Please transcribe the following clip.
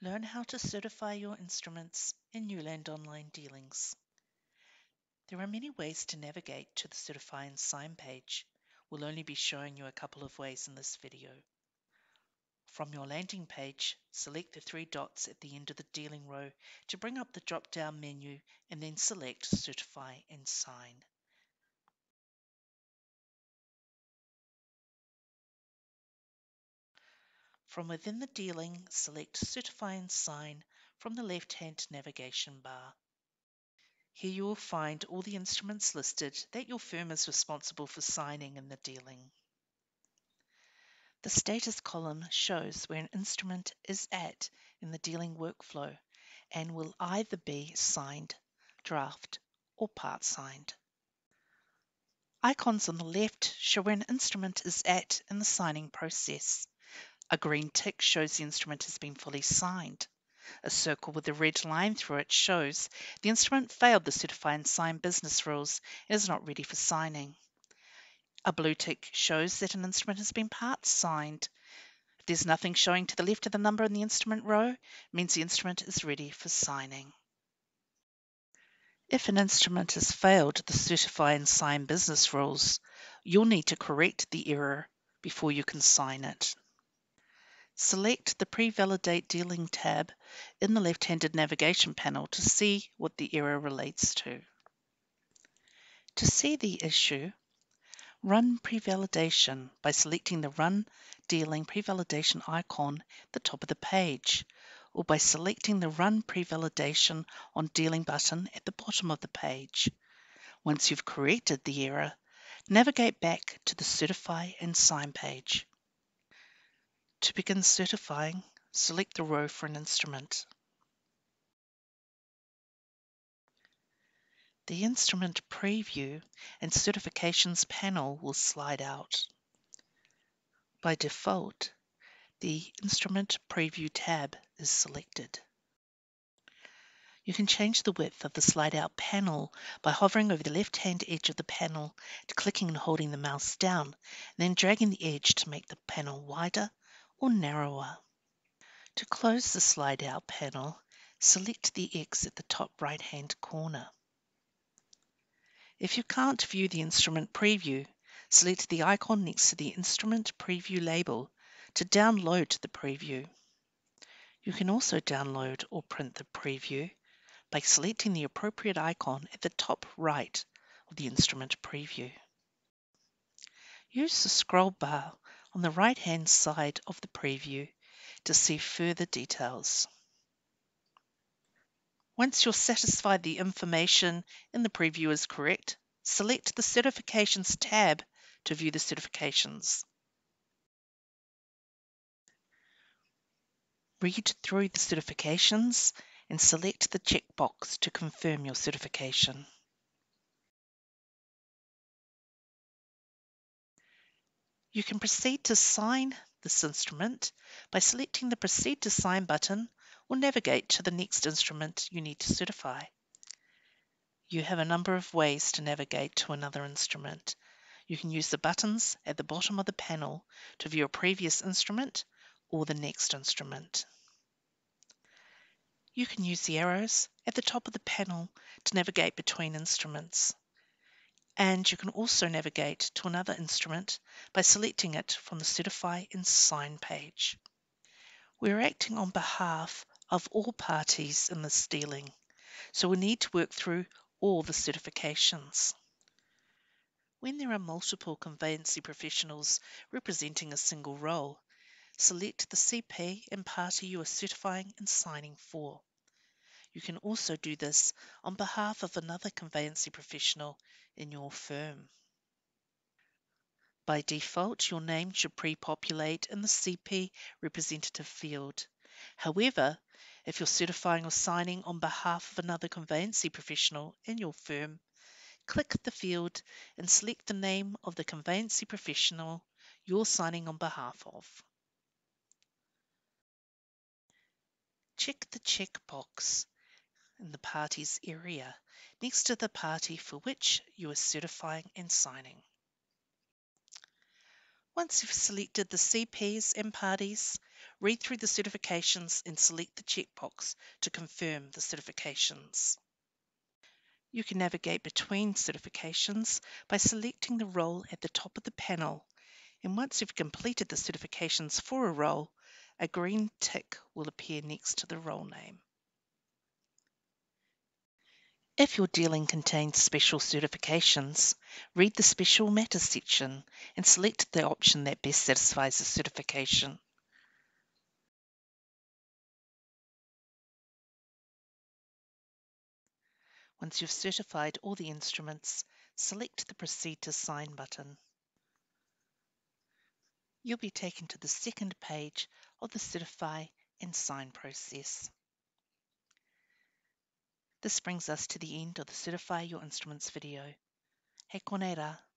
Learn how to certify your instruments in New Landonline dealings. There are many ways to navigate to the Certify and Sign page. We'll only be showing you a couple of ways in this video. From your landing page, select the three dots at the end of the dealing row to bring up the drop-down menu and then select Certify and Sign. From within the dealing, select Certify and Sign from the left-hand navigation bar. Here you will find all the instruments listed that your firm is responsible for signing in the dealing. The status column shows where an instrument is at in the dealing workflow and will either be signed, draft, or part signed. Icons on the left show where an instrument is at in the signing process. A green tick shows the instrument has been fully signed. A circle with a red line through it shows the instrument failed the Certify and Sign business rules and is not ready for signing. A blue tick shows that an instrument has been part signed. If there's nothing showing to the left of the number in the instrument row, it means the instrument is ready for signing. If an instrument has failed the Certify and Sign business rules, you'll need to correct the error before you can sign it. Select the Pre-Validate Dealing tab in the left-handed navigation panel to see what the error relates to. To see the issue, run Pre-Validation by selecting the Run Dealing Pre-Validation icon at the top of the page, or by selecting the Run Pre-Validation on Dealing button at the bottom of the page. Once you've corrected the error, navigate back to the Certify and Sign page. To begin certifying, select the row for an instrument. The Instrument Preview and Certifications panel will slide out. By default, the Instrument Preview tab is selected. You can change the width of the slide-out panel by hovering over the left-hand edge of the panel, clicking and holding the mouse down, and then dragging the edge to make the panel wider or narrower. To close the slide out panel, select the X at the top right hand corner. If you can't view the instrument preview, select the icon next to the instrument preview label to download the preview. You can also download or print the preview by selecting the appropriate icon at the top right of the instrument preview. Use the scroll bar on the right-hand side of the preview to see further details. Once you're satisfied the information in the preview is correct, select the Certifications tab to view the certifications. Read through the certifications and select the checkbox to confirm your certification. You can proceed to sign this instrument by selecting the Proceed to Sign button or navigate to the next instrument you need to certify. You have a number of ways to navigate to another instrument. You can use the buttons at the bottom of the panel to view a previous instrument or the next instrument. You can use the arrows at the top of the panel to navigate between instruments. And you can also navigate to another instrument by selecting it from the Certify and Sign page. We're acting on behalf of all parties in this dealing, so we need to work through all the certifications. When there are multiple conveyancing professionals representing a single role, select the CP and party you are certifying and signing for. You can also do this on behalf of another conveyancing professional in your firm. By default, your name should pre-populate in the CP representative field. However, if you're certifying or signing on behalf of another conveyancing professional in your firm, click the field and select the name of the conveyancing professional you're signing on behalf of. Check the checkbox in the parties area next to the party for which you are certifying and signing. Once you've selected the CPs and parties, Read through the certifications and select the checkbox to confirm the certifications. You can navigate between certifications by selecting the role at the top of the panel, and once you've completed the certifications for a role, a green tick will appear next to the role name. If your dealing contains special certifications, read the Special Matters section and select the option that best satisfies the certification. Once you've certified all the instruments, select the Proceed to Sign button. You'll be taken to the second page of the Certify and Sign process. This brings us to the end of the Certify Your Instruments video. He kone rā.